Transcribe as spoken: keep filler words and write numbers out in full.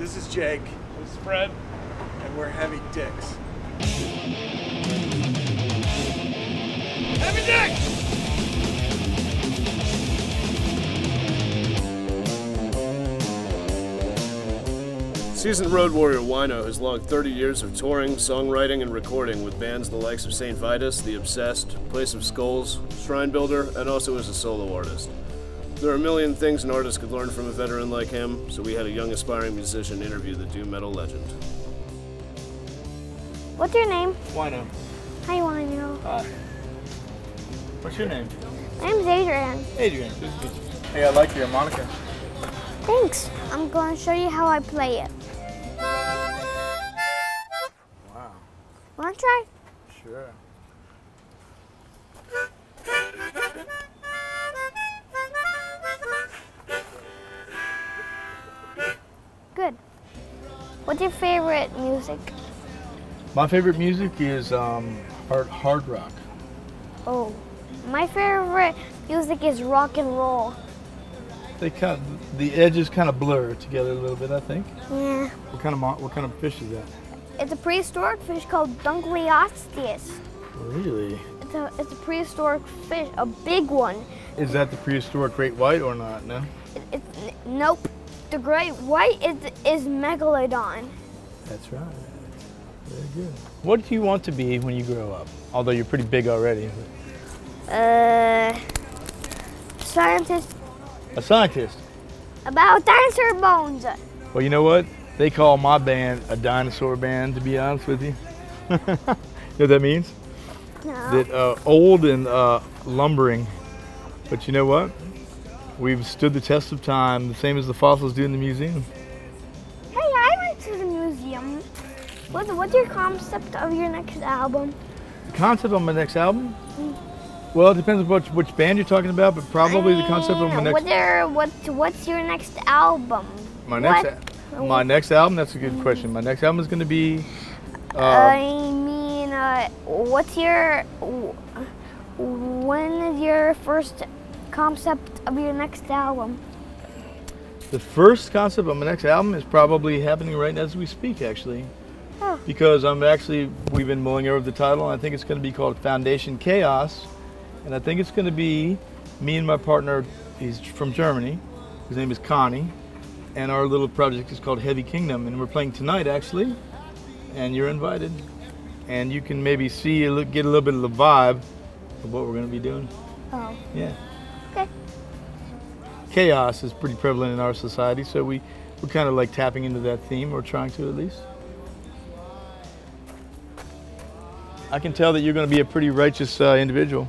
This is Jake. This is Fred. And we're Heavy Dicks. Heavy Dicks! Seasoned road warrior Wino has logged thirty years of touring, songwriting, and recording with bands the likes of Saint Vitus, The Obsessed, Place of Skulls, Shrinebuilder, and also as a solo artist. There are a million things an artist could learn from a veteran like him, so we had a young aspiring musician interview the doom metal legend. What's your name? Wino. Hi, Wino. Hi. What's your name? My name's Adrian. Adrian. Hey, I like your harmonica. Thanks. I'm going to show you how I play it. Wow. Want to try? Sure. Good. What's your favorite music? My favorite music is um, hard, hard rock. Oh. My favorite music is rock and roll. They kind of, the edges kind of blur together a little bit, I think. Yeah. What kind of what kind of fish is that? It's a prehistoric fish called Dunkleosteus. Really? It's a it's a prehistoric fish, a big one. Is that the prehistoric great white or not? No. It, it's, nope. The great white is is megalodon. That's right. Very good. What do you want to be when you grow up? Although you're pretty big already. Uh, scientist. A scientist. About dinosaur bones. Well, you know what? They call my band a dinosaur band, to be honest with you. You know what that means? No. That uh, old and uh, lumbering. But you know what? We've stood the test of time, the same as the fossils do in the museum. Hey, I went to the museum. What, what's your concept of your next album? The concept of my next album? Mm-hmm. Well, it depends on which, which band you're talking about, but probably I mean, the concept of my next... What are, what, what's your next album? My next, al my next album? That's a good question. My next album is going to be... Uh, I mean, uh, what's your... When is your first concept of your next album? The first concept of my next album is probably happening right as we speak, actually. Huh. Because I'm actually... We've been mulling over the title, and I think it's going to be called Foundation Chaos. And I think it's going to be me and my partner, he's from Germany, his name is Connie, and our little project is called Heavy Kingdom, and we're playing tonight actually, and you're invited. And you can maybe see, get a little bit of the vibe of what we're going to be doing. Oh. Yeah. Okay. Chaos is pretty prevalent in our society, so we, we're kind of like tapping into that theme, or trying to at least. I can tell that you're going to be a pretty righteous uh, individual.